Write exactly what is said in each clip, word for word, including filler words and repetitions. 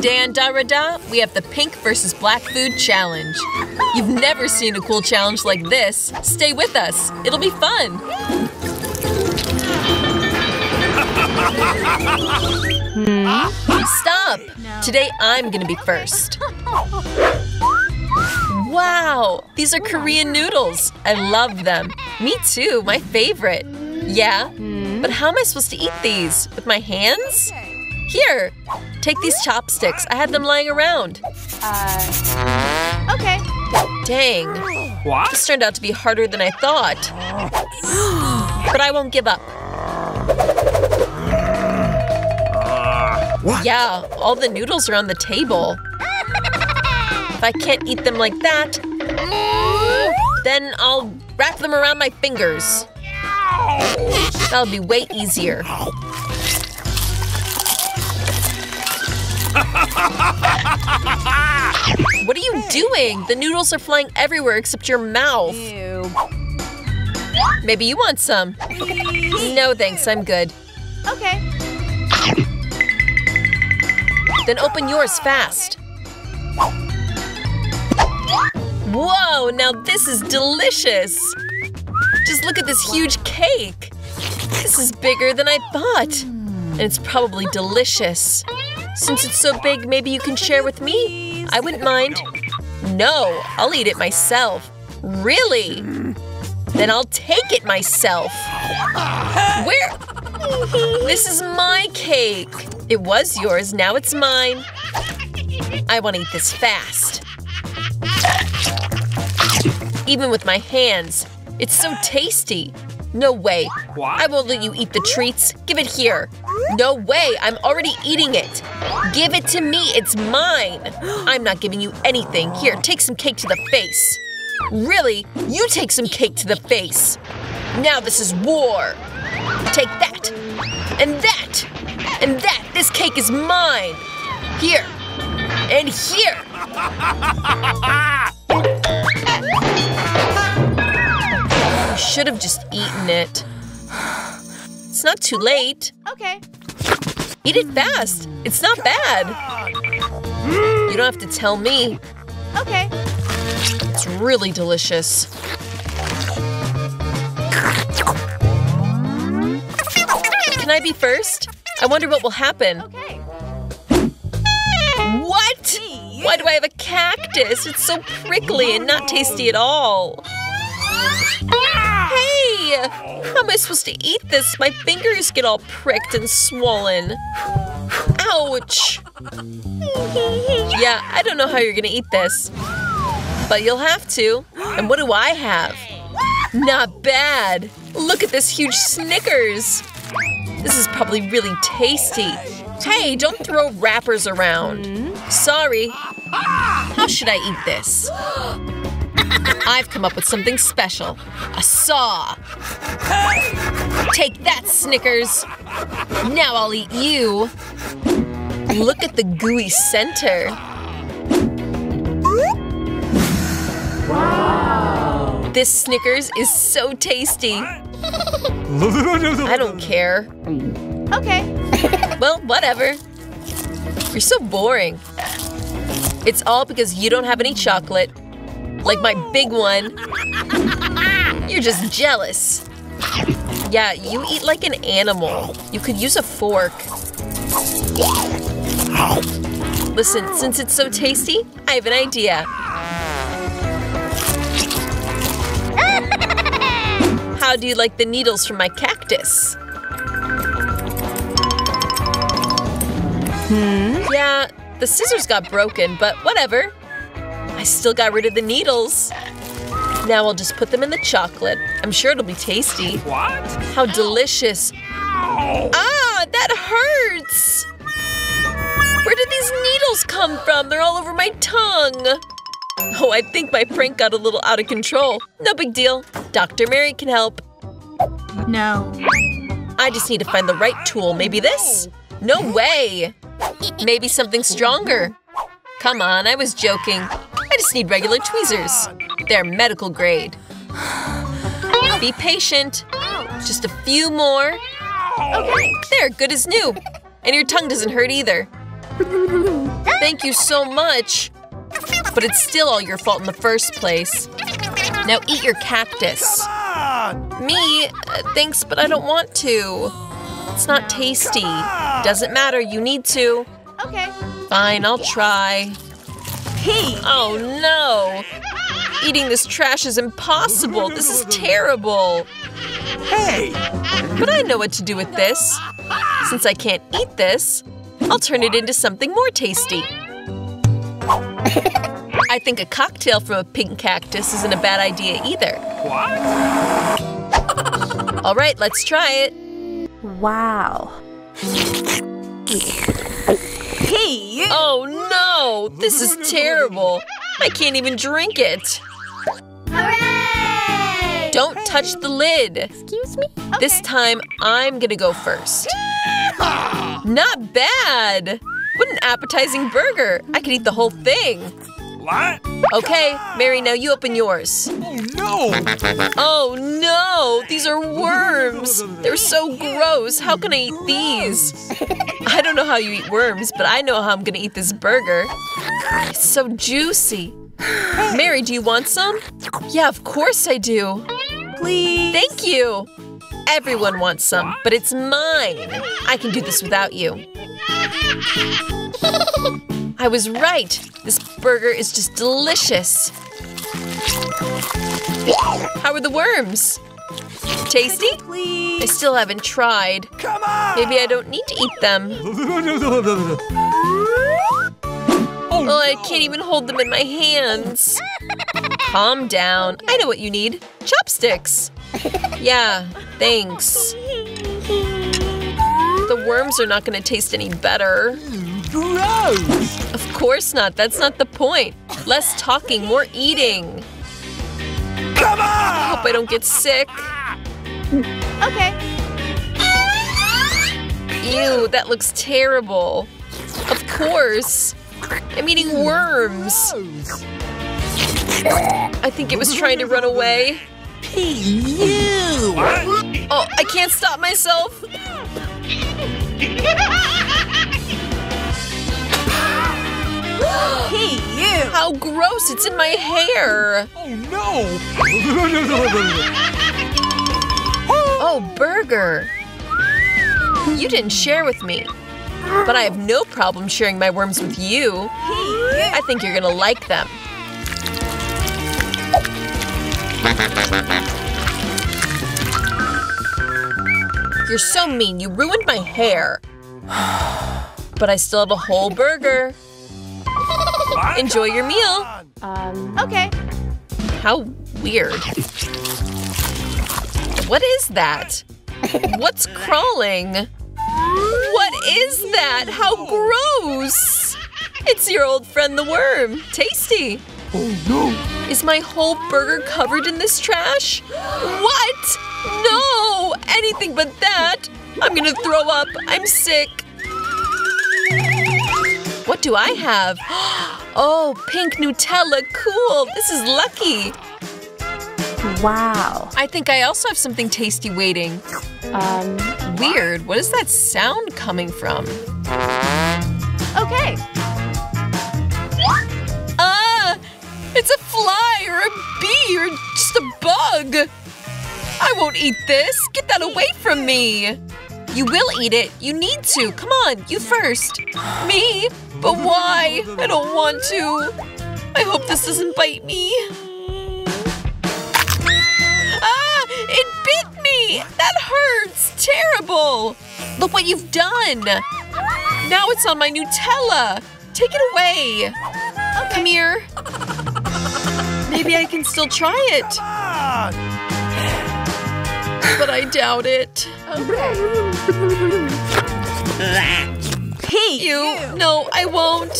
Dan Darada, we have the pink versus black food challenge. You've never seen a cool challenge like this. Stay with us, it'll be fun. Hmm? Stop! Today I'm gonna be first. Wow, these are Korean noodles. I love them. Me too, my favorite. Yeah, but how am I supposed to eat these? With my hands? Here, take these chopsticks. I had them lying around. Uh, okay. Dang. What? This turned out to be harder than I thought. But I won't give up. What? Yeah, all the noodles are on the table. If I can't eat them like that, then I'll wrap them around my fingers. That'll be way easier. What are you doing? The noodles are flying everywhere except your mouth. Ew. Maybe you want some. No thanks, I'm good. Okay. Then open yours fast. Whoa, now this is delicious. Just look at this huge cake. This is bigger than I thought. And it's probably delicious. Since it's so big, maybe you can share with me? I wouldn't mind. No, I'll eat it myself. Really? Then I'll take it myself. Where? This is my cake. It was yours, now it's mine. I want to eat this fast. Even with my hands. It's so tasty. No way. I won't let you eat the treats. Give it here. No way! I'm already eating it! Give it to me! It's mine! I'm not giving you anything! Here, take some cake to the face! Really? You take some cake to the face! Now this is war! Take that! And that! And that! This cake is mine! Here! And here! You should have just eaten it. It's not too late. Okay. Eat it fast. It's not bad. You don't have to tell me. Okay. It's really delicious. Can I be first? I wonder what will happen. Okay. What? Why do I have a cactus? It's so prickly and not tasty at all. Hey! How am I supposed to eat this? My fingers get all pricked and swollen. Ouch! Yeah, I don't know how you're gonna eat this. But you'll have to. And what do I have? Not bad! Look at this huge Snickers! This is probably really tasty. Hey, don't throw wrappers around. Sorry. How should I eat this? I've come up with something special. A saw. Take that, Snickers. Now I'll eat you. Look at the gooey center. Wow. This Snickers is so tasty. I don't care. Okay. Well, whatever. You're so boring. It's all because you don't have any chocolate. Like my big one. You're just jealous. Yeah, you eat like an animal. You could use a fork. Listen, since it's so tasty, I have an idea. How do you like the needles from my cactus? Hmm? Yeah, the scissors got broken, but whatever. I still got rid of the needles. Now I'll just put them in the chocolate. I'm sure it'll be tasty. What? How delicious. Ow. Ah, that hurts! Where did these needles come from? They're all over my tongue. Oh, I think my prank got a little out of control. No big deal. Doctor Mary can help. No. I just need to find the right tool. Maybe this? No way. Maybe something stronger. Come on, I was joking. I just need regular tweezers. They're medical grade. Be patient. Just a few more. Okay. They're good as new. And your tongue doesn't hurt either. Thank you so much. But it's still all your fault in the first place. Now eat your cactus. Come on! Me? Uh, thanks, but I don't want to. It's not tasty. Doesn't matter, you need to. Okay. Fine, I'll try. Hey. Oh no! Eating this trash is impossible. This is terrible. Hey! But I know what to do with this. Since I can't eat this, I'll turn it into something more tasty. I think a cocktail from a pink cactus isn't a bad idea either. What? All right, let's try it. Wow. Hey! Oh no! This is terrible. I can't even drink it. Hooray! Don't touch the lid. Excuse me? Okay. This time, I'm gonna go first. Not bad! What an appetizing burger! I could eat the whole thing! What? Okay, Mary, now you open yours. Oh no! Oh no! These are worms! They're so gross! How can I eat these? I don't know how you eat worms, but I know how I'm gonna eat this burger. It's so juicy! Mary, do you want some? Yeah, of course I do! Please! Thank you! Everyone wants some, but it's mine! I can do this without you. I was right. This burger is just delicious. How are the worms? Tasty? I still haven't tried. Come on! Maybe I don't need to eat them. Oh, I can't even hold them in my hands. Calm down. I know what you need. Chopsticks. Yeah, thanks. The worms are not going to taste any better. Gross! Of course not. That's not the point. Less talking, more eating. Come on! I hope I don't get sick. Okay. Ew, that looks terrible. Of course. I'm eating worms. I think it was trying to run away. Ew! Oh, I can't stop myself. Hey, you! How gross! It's in my hair! Oh, no! Oh, burger! You didn't share with me. But I have no problem sharing my worms with you. Hey, you. I think you're gonna like them. You're so mean. You ruined my hair. But I still have a whole burger. Enjoy your meal. Um, okay. How weird. What is that? What's crawling? What is that? How gross! It's your old friend the worm. Tasty. Oh no! Is my whole burger covered in this trash? What? No! Anything but that. I'm gonna throw up. I'm sick. What do I have? Oh, pink Nutella. Cool. This is lucky. Wow. I think I also have something tasty waiting. Um, weird. What is that sound coming from? Okay. Ah! It's a fly or a bee or just a bug. I won't eat this. Get that away from me. You will eat it. You need to. Come on, you first. Me? But why? I don't want to. I hope this doesn't bite me. Ah! It bit me! That hurts! Terrible! Look what you've done! Now it's on my Nutella! Take it away! Okay. Come here. Maybe I can still try it. But I doubt it. Okay. Hey, you! No, I won't.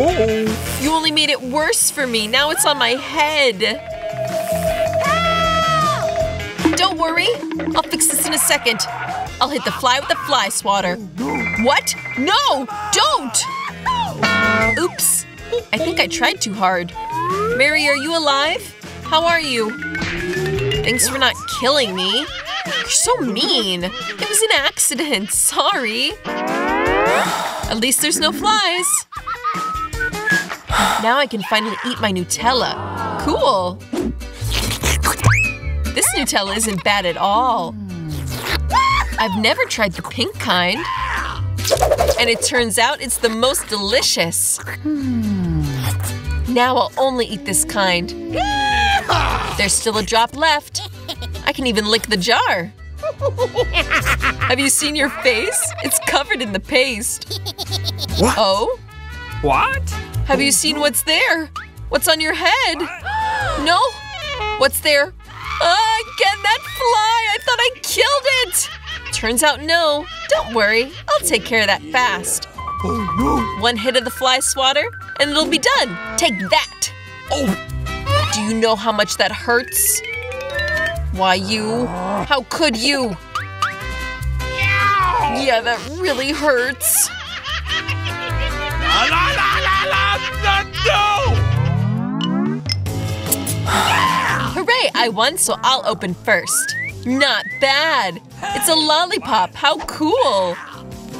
Uh-oh. You only made it worse for me. Now it's on my head. Help! Don't worry. I'll fix this in a second. I'll hit the fly with a fly swatter. What? No! Don't! Oops. I think I tried too hard. Mary, are you alive? How are you? Thanks for not killing me. You're so mean. It was an accident. Sorry. At least there's no flies. Now I can finally eat my Nutella. Cool. This Nutella isn't bad at all. I've never tried the pink kind. And it turns out it's the most delicious. Now I'll only eat this kind. There's still a drop left. I can even lick the jar. Have you seen your face? It's covered in the paste. What? Oh? What? Have you seen what's there? What's on your head? No? What's there? Ah, again, that fly! I thought I killed it! Turns out no. Don't worry, I'll take care of that fast. Oh, no. One hit of the fly swatter, and it'll be done. Take that! Oh! Do you know how much that hurts? Why, you? How could you? Yeah, that really hurts. Hooray, I won, so I'll open first. Not bad. It's a lollipop. How cool.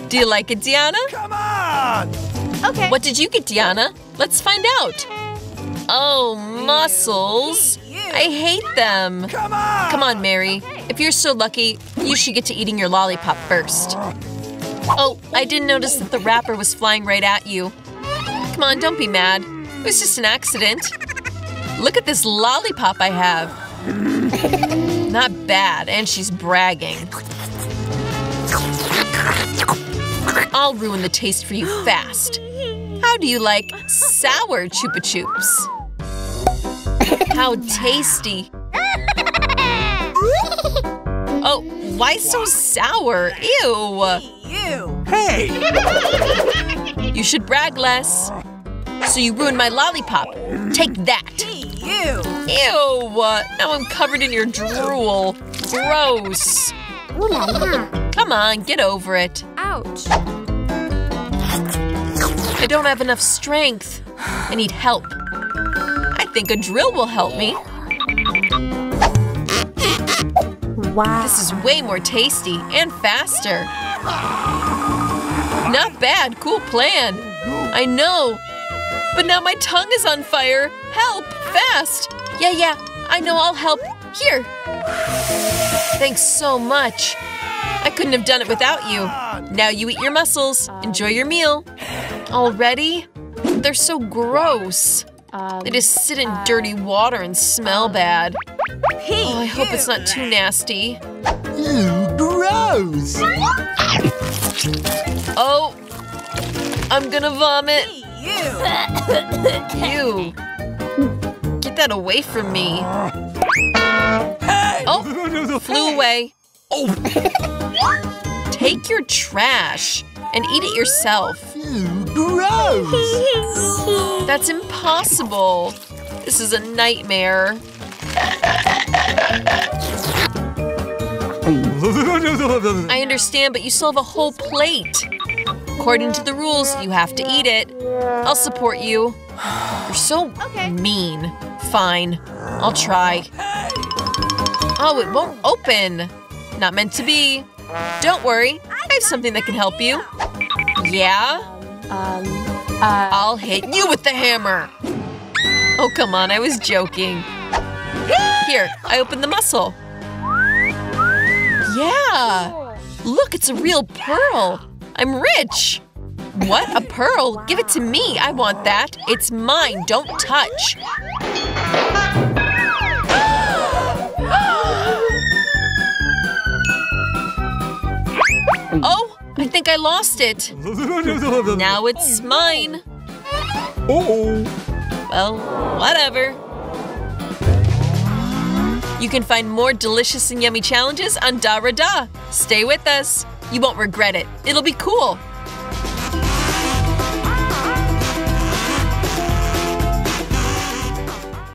Do you like it, Diana? Come on! Okay. What did you get, Diana? Let's find out. Oh, mussels. I hate them. Come on! Come on, Mary. If you're so lucky, you should get to eating your lollipop first. Oh, I didn't notice that the wrapper was flying right at you. Come on, don't be mad. It was just an accident. Look at this lollipop I have. Not bad, and she's bragging. I'll ruin the taste for you fast. How do you like sour Chupa Chups? How tasty! Oh, why so sour? Ew! Ew! Hey! You should brag less. So you ruined my lollipop. Take that! Ew! Ew! Now I'm covered in your drool. Gross! Come on, get over it. Ouch! I don't have enough strength. I need help. I think a drill will help me. Wow. This is way more tasty and faster. Not bad. Cool plan. I know. But now my tongue is on fire. Help. Fast. Yeah, yeah. I know, I'll help. Here. Thanks so much. I couldn't have done it without you. Now you eat your mussels. Enjoy your meal. Already? They're so gross. They just sit in dirty water and smell bad. Oh, I hope it's not too nasty. Ew, gross! Oh, I'm gonna vomit. Ew. Get that away from me. Oh, flew away. Oh. Take your trash and eat it yourself. Ew, gross! That's impossible. This is a nightmare. I understand, but you still have a whole plate. According to the rules, you have to eat it. I'll support you. You're so okay. mean. Fine, I'll try. Oh, it won't open. Not meant to be. Don't worry, I have something that can help you. Yeah? Um, uh, I'll hit you with the hammer! Oh, come on, I was joking. Here, I opened the mussel. Yeah! Look, it's a real pearl! I'm rich! What? A pearl? Give it to me! I want that! It's mine! Don't touch! Oh! I think I lost it. Now it's mine. Uh-oh. Well, whatever. You can find more delicious and yummy challenges on Darada. Stay with us. You won't regret it. It'll be cool.